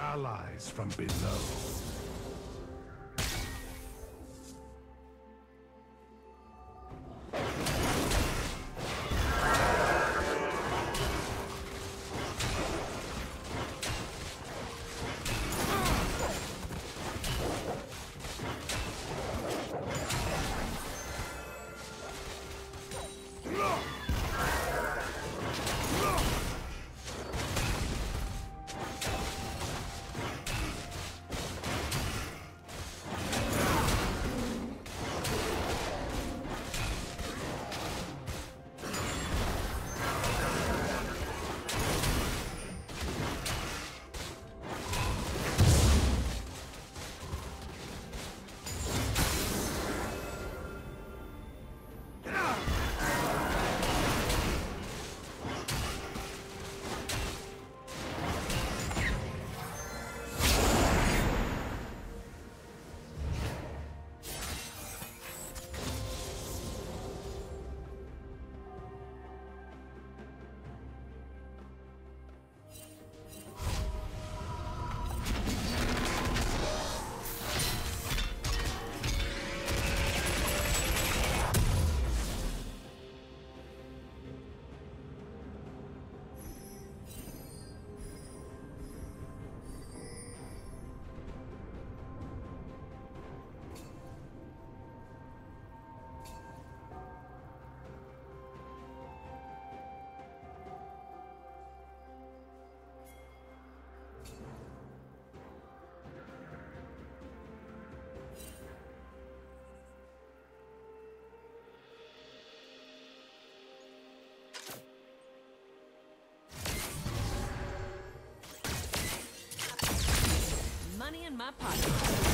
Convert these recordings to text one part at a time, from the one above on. Allies from below. Money in my pocket.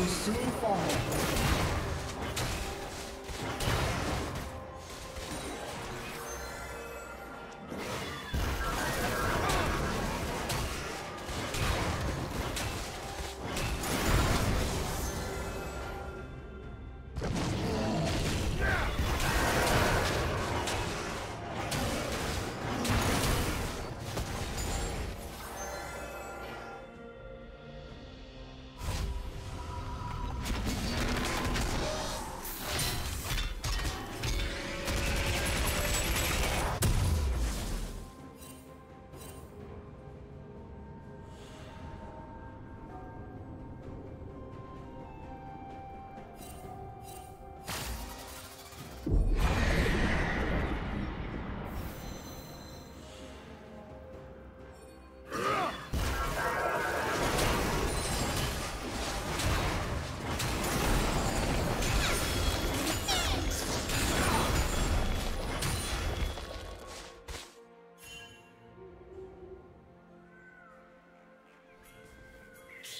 will soon fall.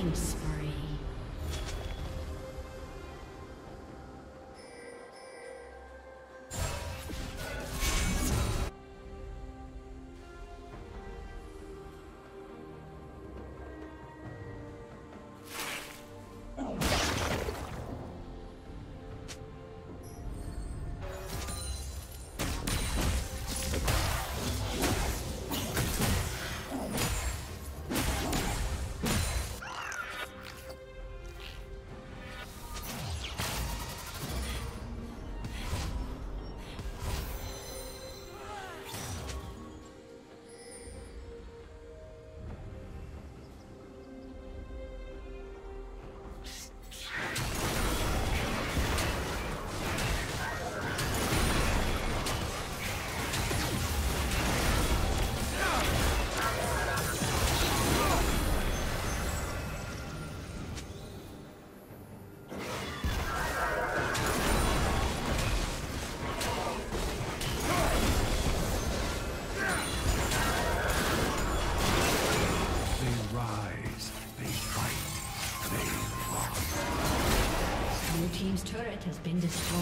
Killing spree. Has been destroyed.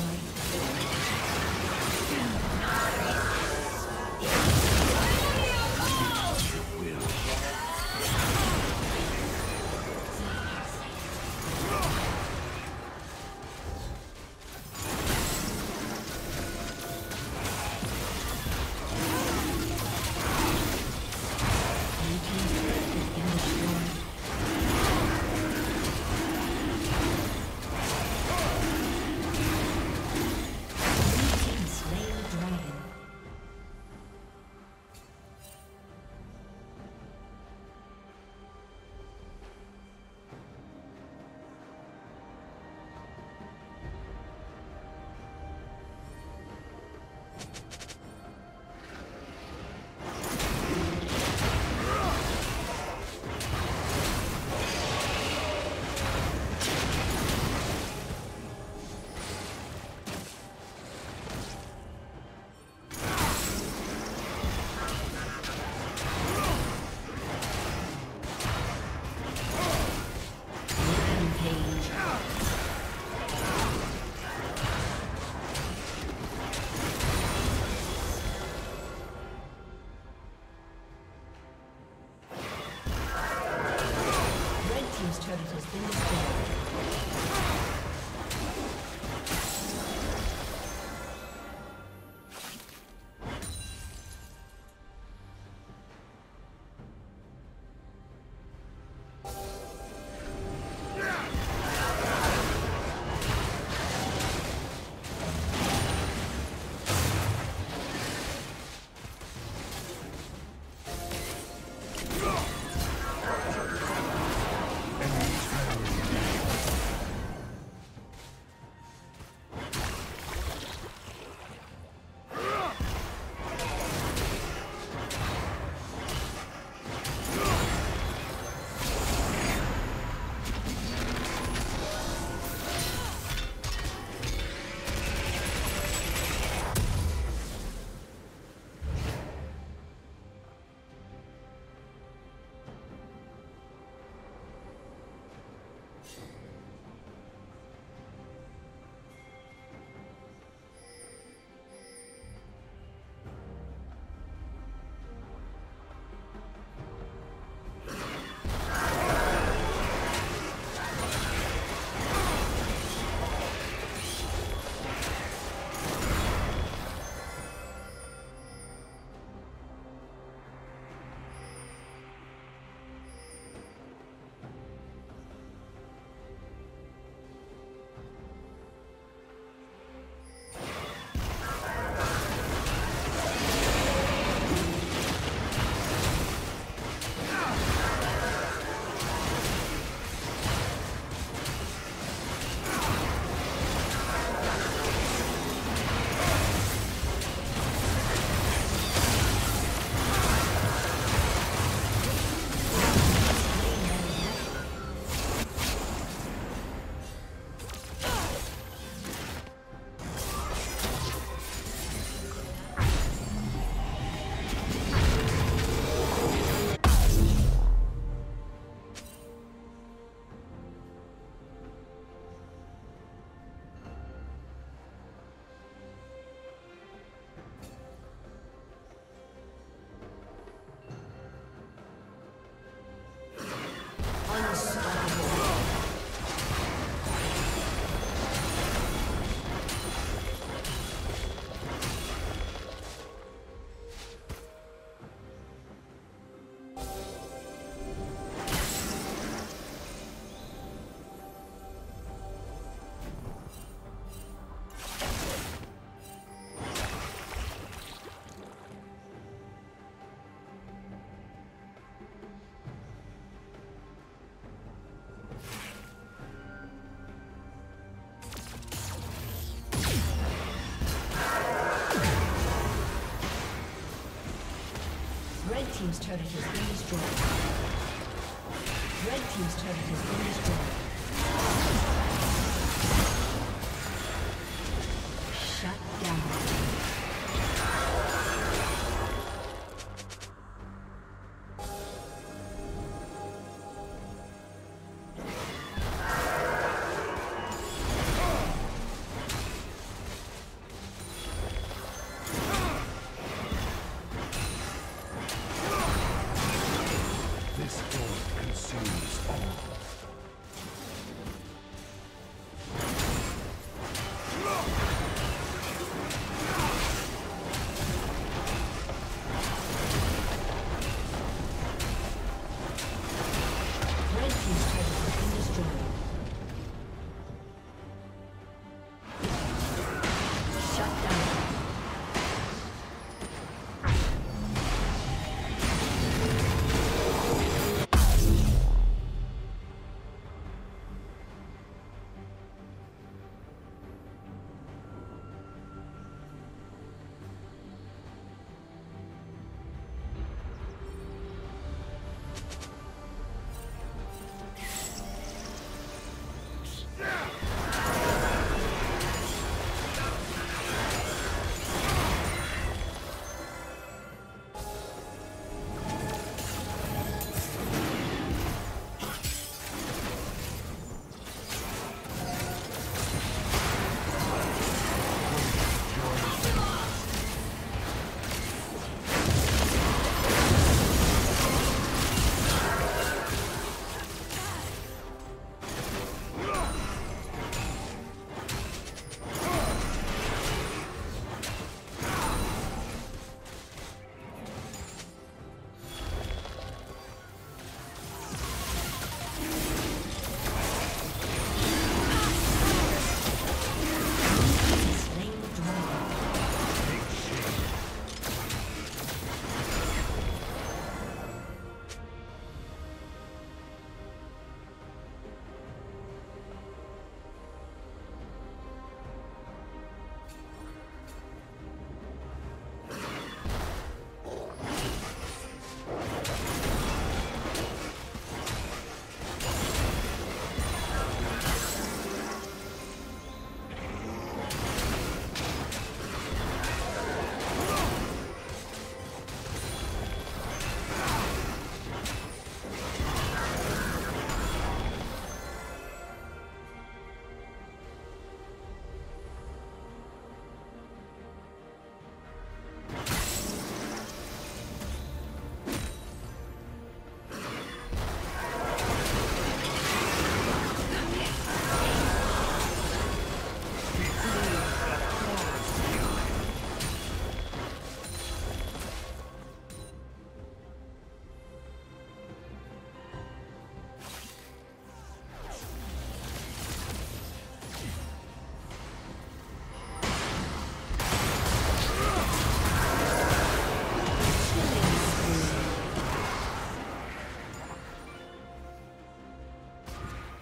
turret has been destroyed. Red team's turret has been destroyed. Shut Red team's turret has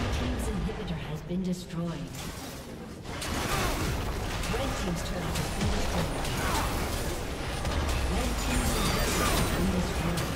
been destroyed. Red team's inhibitor has been destroyed. Red team's turret has been destroyed. Red team's inhibitor has been destroyed.